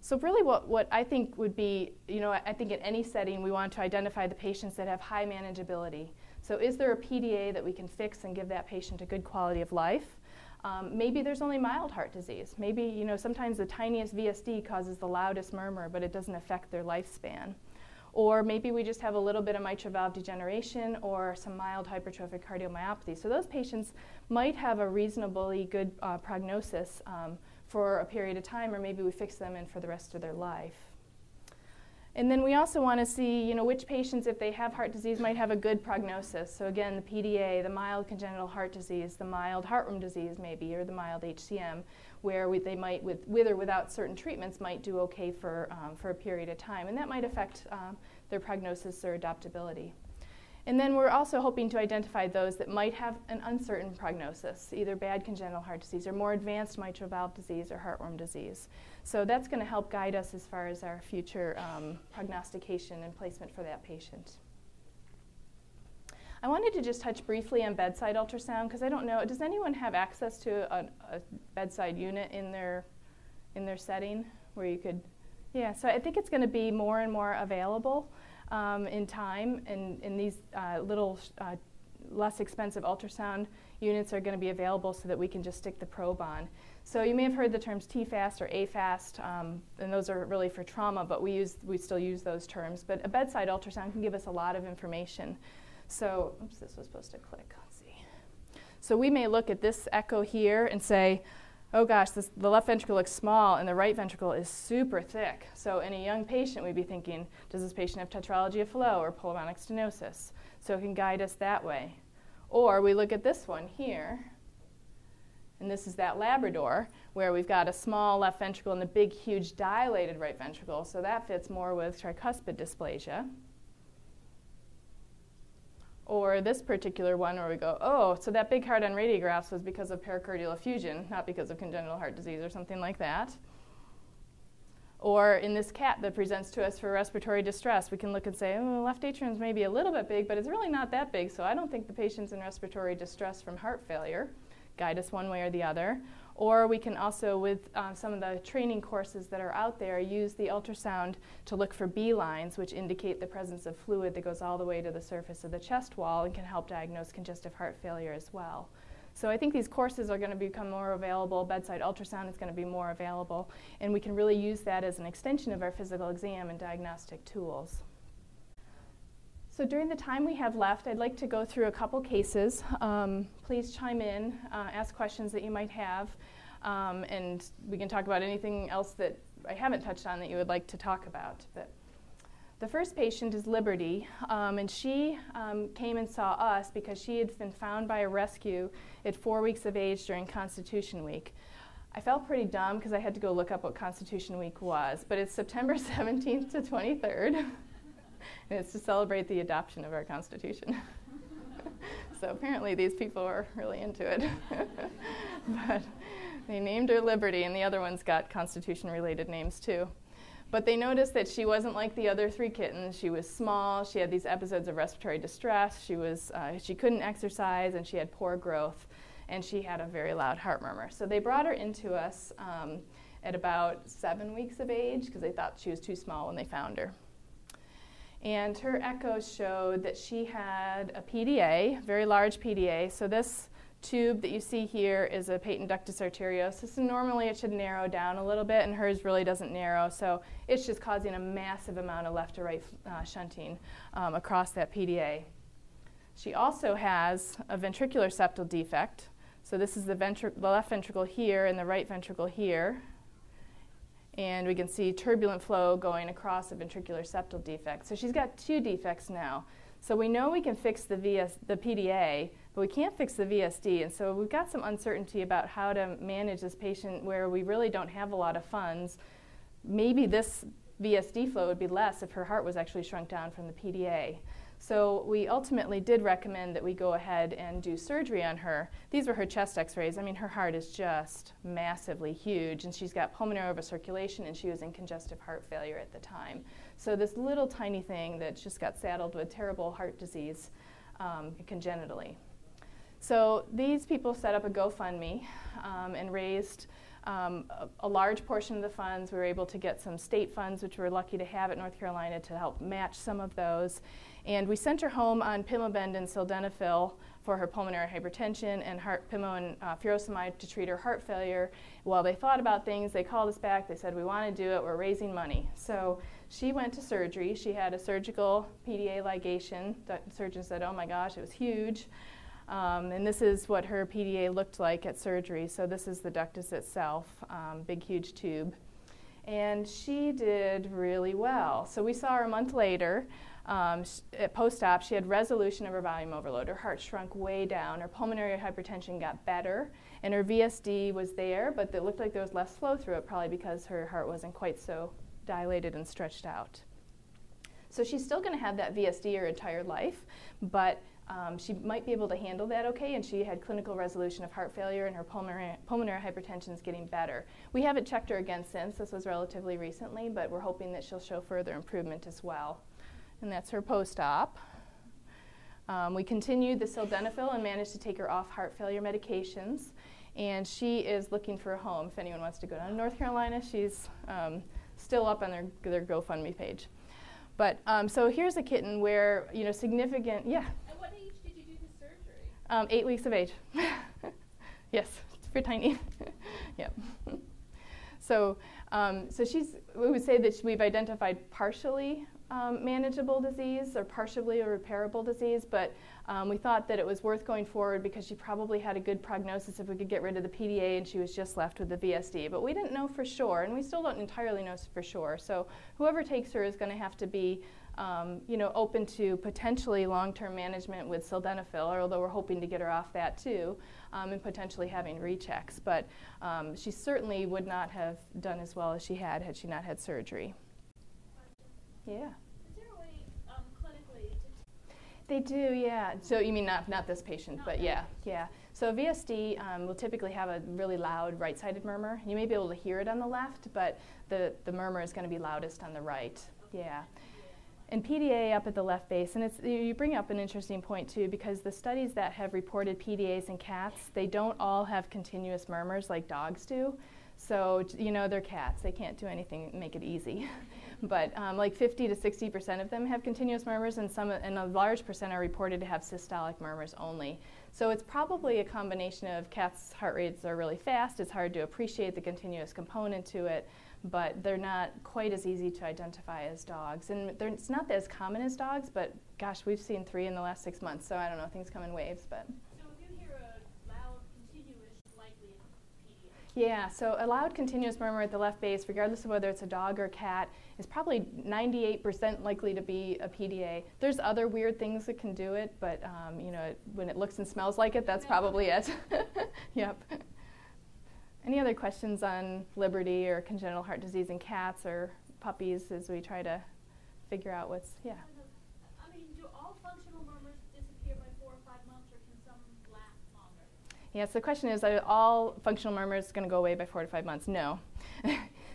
So really what, what I think would be, you know, I think in any setting we want to identify the patients that have high manageability. So is there a P D A that we can fix and give that patient a good quality of life? Um, maybe there's only mild heart disease. Maybe, you know, sometimes the tiniest V S D causes the loudest murmur, but it doesn't affect their lifespan. Or maybe we just have a little bit of mitral valve degeneration or some mild hypertrophic cardiomyopathy. So those patients might have a reasonably good uh, prognosis um, for a period of time, or maybe we fix them in for the rest of their life. And then we also want to see, you know, which patients, if they have heart disease, might have a good prognosis. So again, the P D A, the mild congenital heart disease, the mild heartworm disease maybe, or the mild H C M, where we, they might, with, with or without certain treatments, might do okay for, um, for a period of time. And that might affect um, their prognosis or adoptability. And then we're also hoping to identify those that might have an uncertain prognosis, either bad congenital heart disease or more advanced mitral valve disease or heartworm disease. So that's going to help guide us as far as our future um, prognostication and placement for that patient. I wanted to just touch briefly on bedside ultrasound, because I don't know, does anyone have access to a, a bedside unit in their, in their setting where you could, yeah, so I think it's going to be more and more available. Um, in time, and, and these uh, little uh, less expensive ultrasound units are going to be available so that we can just stick the probe on. So you may have heard the terms T FAST or A FAST, um, and those are really for trauma, but we, use, we still use those terms. But a bedside ultrasound can give us a lot of information. So, oops, this was supposed to click. Let's see. So we may look at this echo here and say, oh gosh, this, the left ventricle looks small and the right ventricle is super thick. So in a young patient, we'd be thinking, does this patient have tetralogy of flow or pulmonic stenosis? So it can guide us that way. Or we look at this one here, and this is that Labrador, where we've got a small left ventricle and a big, huge dilated right ventricle. So that fits more with tricuspid dysplasia. Or this particular one where we go, oh, so that big heart on radiographs was because of pericardial effusion, not because of congenital heart disease or something like that. Or in this cat that presents to us for respiratory distress, we can look and say, oh, left atrium's maybe a little bit big, but it's really not that big, so I don't think the patient's in respiratory distress from heart failure. Guide us one way or the other. Or we can also, with uh, some of the training courses that are out there, use the ultrasound to look for B lines, which indicate the presence of fluid that goes all the way to the surface of the chest wall and can help diagnose congestive heart failure as well. So I think these courses are going to become more available. Bedside ultrasound is going to be more available. And we can really use that as an extension of our physical exam and diagnostic tools. So during the time we have left, I'd like to go through a couple cases. Um, please chime in, uh, ask questions that you might have, um, and we can talk about anything else that I haven't touched on that you would like to talk about. But the first patient is Liberty, um, and she um, came and saw us because she had been found by a rescue at four weeks of age during Constitution Week. I felt pretty dumb because I had to go look up what Constitution Week was, but it's September seventeenth to twenty-third. And it's to celebrate the adoption of our Constitution. So apparently these people are really into it. But they named her Liberty, and the other ones got Constitution-related names too. But they noticed that she wasn't like the other three kittens. She was small, she had these episodes of respiratory distress, she, was, uh, she couldn't exercise, and she had poor growth, and she had a very loud heart murmur. So they brought her into us um, at about seven weeks of age, because they thought she was too small when they found her. And her echoes showed that she had a P D A, very large P D A. So this tube that you see here is a patent ductus arteriosus, and normally it should narrow down a little bit, and hers really doesn't narrow. So it's just causing a massive amount of left to right uh, shunting um, across that P D A. She also has a ventricular septal defect. So this is the, ventric the left ventricle here and the right ventricle here. And we can see turbulent flow going across a ventricular septal defect. So she's got two defects now. So we know we can fix the, V S, the P D A, but we can't fix the V S D. And so we've got some uncertainty about how to manage this patient where we really don't have a lot of funds. Maybe this V S D flow would be less if her heart was actually shrunk down from the P D A. So we ultimately did recommend that we go ahead and do surgery on her. These were her chest x-rays. I mean, her heart is just massively huge, and she's got pulmonary overcirculation, and she was in congestive heart failure at the time. So this little tiny thing that just got saddled with terrible heart disease um, congenitally. So these people set up a GoFundMe um, and raised Um, a, a large portion of the funds. We were able to get some state funds, which we're lucky to have at North Carolina, to help match some of those. And we sent her home on pimobendan sildenafil for her pulmonary hypertension and heart pimo and uh, furosemide to treat her heart failure. While they thought about things, they called us back. They said, we want to do it. We're raising money. So she went to surgery. She had a surgical P D A ligation. The surgeon said, oh my gosh, it was huge. Um, and this is what her P D A looked like at surgery. So this is the ductus itself, um, big, huge tube. And she did really well. So we saw her a month later. Um, at post-op, she had resolution of her volume overload. Her heart shrunk way down. Her pulmonary hypertension got better. And her V S D was there, but it looked like there was less flow through it, probably because her heart wasn't quite so dilated and stretched out. So she's still going to have that V S D her entire life, but um, she might be able to handle that okay, and she had clinical resolution of heart failure, and her pulmonary, pulmonary hypertension is getting better. We haven't checked her again since. This was relatively recently, but we're hoping that she'll show further improvement as well. And that's her post-op. Um, we continued the sildenafil and managed to take her off heart failure medications, and she is looking for a home if anyone wants to go down to North Carolina. She's um, still up on their, their GoFundMe page. But um, so here's a kitten where, you know, significant, yeah. At what age did you do the surgery? Um, eight weeks of age. Yes, it's pretty tiny. Yep. So, um, so she's, we would say that we've identified partially um, manageable disease or partially a repairable disease, but um, we thought that it was worth going forward because she probably had a good prognosis if we could get rid of the P D A and she was just left with the V S D. But we didn't know for sure, and we still don't entirely know for sure. So whoever takes her is going to have to be um, you know, open to potentially long-term management with sildenafil, or although we're hoping to get her off that too, um, and potentially having rechecks. But um, she certainly would not have done as well as she had had she not had surgery. Yeah. Is there a way um, clinically to They do, yeah. So you mean not, not this patient, not but yeah, yeah. So V S D um, will typically have a really loud right-sided murmur. You may be able to hear it on the left, but the, the murmur is going to be loudest on the right, yeah. And P D A up at the left base, and it's, you bring up an interesting point too, because the studies that have reported P D As in cats, they don't all have continuous murmurs like dogs do. So, you know, they're cats. They can't do anything to make it easy. But um, like fifty to sixty percent of them have continuous murmurs, and some, and a large percent are reported to have systolic murmurs only. So it's probably a combination of cats' heart rates are really fast. It's hard to appreciate the continuous component to it, but they're not quite as easy to identify as dogs. And they're, it's not as common as dogs, but gosh, we've seen three in the last six months. So I don't know, things come in waves, but. Yeah, so a loud continuous murmur at the left base, regardless of whether it's a dog or cat, is probably ninety-eight percent likely to be a P D A. There's other weird things that can do it, but um, you know, it, when it looks and smells like it, that's probably it. Yep. Any other questions on Liberty or congenital heart disease in cats or puppies as we try to figure out what's, yeah? I mean, do all functional murmurs disappear by four or five months, or can some last longer? Yes, the question is, are all functional murmurs going to go away by four to five months? No.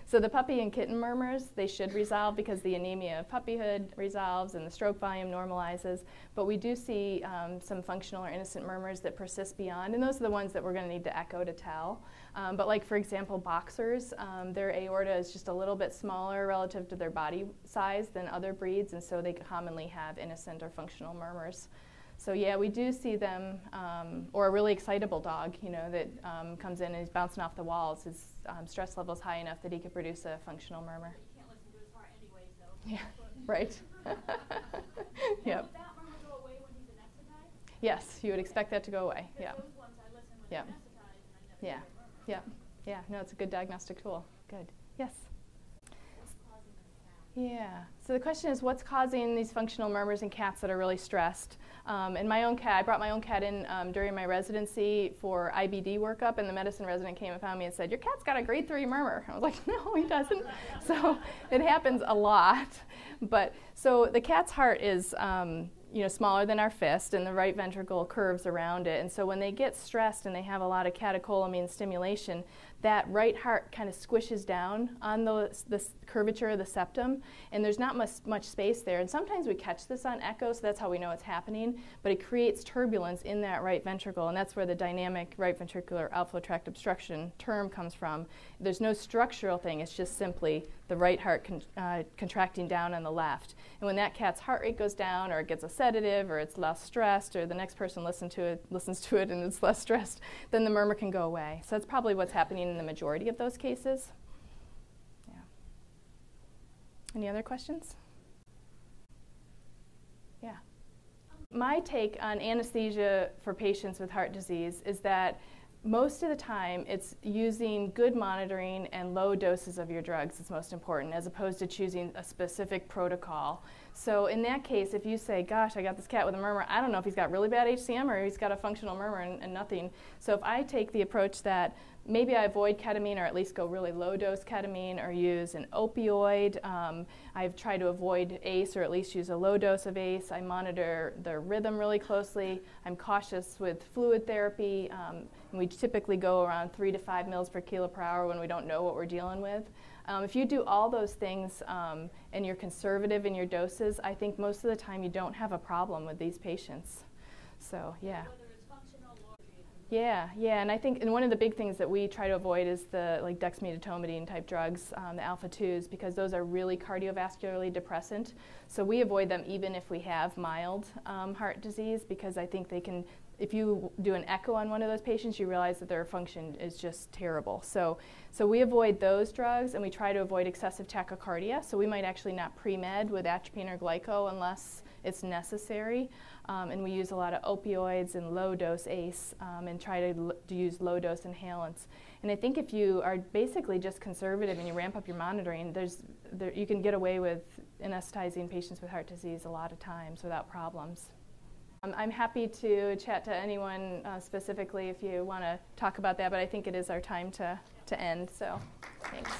So the puppy and kitten murmurs, they should resolve because the anemia of puppyhood resolves and the stroke volume normalizes. But we do see um, some functional or innocent murmurs that persist beyond, and those are the ones that we're going to need to echo to tell. Um, but like, for example, boxers, um, their aorta is just a little bit smaller relative to their body size than other breeds, and so they commonly have innocent or functional murmurs. So yeah, we do see them, um, or a really excitable dog, you know, that um, comes in and is bouncing off the walls. His um, stress level is high enough that he could produce a functional murmur. But you can't listen to his heart anyway, so. Yeah, right. Yep. Would that murmur go away when he's anesthetized? Yes, you would expect that to go away. Yeah. Those ones I listen when yep. anesthetized, and I never yeah. hear a murmur. Yeah. Yeah. No, it's a good diagnostic tool. Good. Yes. Yeah. So the question is, what's causing these functional murmurs in cats that are really stressed? Um, and my own cat, I brought my own cat in um, during my residency for I B D workup, and the medicine resident came and found me and said, your cat's got a grade three murmur. I was like, no, he doesn't. So it happens a lot. But so the cat's heart is um, you know, smaller than our fist, and the right ventricle curves around it. And so when they get stressed and they have a lot of catecholamine stimulation, that right heart kind of squishes down on the, the curvature of the septum, and there's not much, much space there. And sometimes we catch this on echo, so that's how we know it's happening, but it creates turbulence in that right ventricle, and that's where the dynamic right ventricular outflow tract obstruction term comes from. There's no structural thing, it's just simply the right heart con uh, contracting down on the left. And when that cat's heart rate goes down, or it gets a sedative, or it's less stressed, or the next person listen to it, listens to it and it's less stressed, then the murmur can go away. So that's probably what's happening in the majority of those cases. Yeah. Any other questions? Yeah. Um, My take on anesthesia for patients with heart disease is that most of the time it's using good monitoring and low doses of your drugs is most important, as opposed to choosing a specific protocol. So in that case, if you say, gosh, I got this cat with a murmur, I don't know if he's got really bad H C M or he's got a functional murmur and, and nothing. So if I take the approach that maybe I avoid ketamine or at least go really low dose ketamine or use an opioid, um, I've tried to avoid A C E or at least use a low dose of A C E, I monitor the rhythm really closely, I'm cautious with fluid therapy, um, and we typically go around three to five mils per kilo per hour when we don't know what we're dealing with. Um, if you do all those things um, and you're conservative in your doses, I think most of the time you don't have a problem with these patients. So, yeah. Yeah, yeah, and I think and one of the big things that we try to avoid is the like dexmedetomidine type drugs, um, the alpha twos, because those are really cardiovascularly depressant. So we avoid them even if we have mild um, heart disease, because I think they can, if you do an echo on one of those patients, you realize that their function is just terrible. So, so we avoid those drugs, and we try to avoid excessive tachycardia. So we might actually not pre-med with atropine or glyco unless it's necessary. Um, and we use a lot of opioids and low-dose A C E um, and try to, l to use low-dose inhalants. And I think if you are basically just conservative and you ramp up your monitoring, there's, there, you can get away with anesthetizing patients with heart disease a lot of times without problems. Um, I'm happy to chat to anyone uh, specifically if you want to talk about that, but I think it is our time to, to end, so thanks.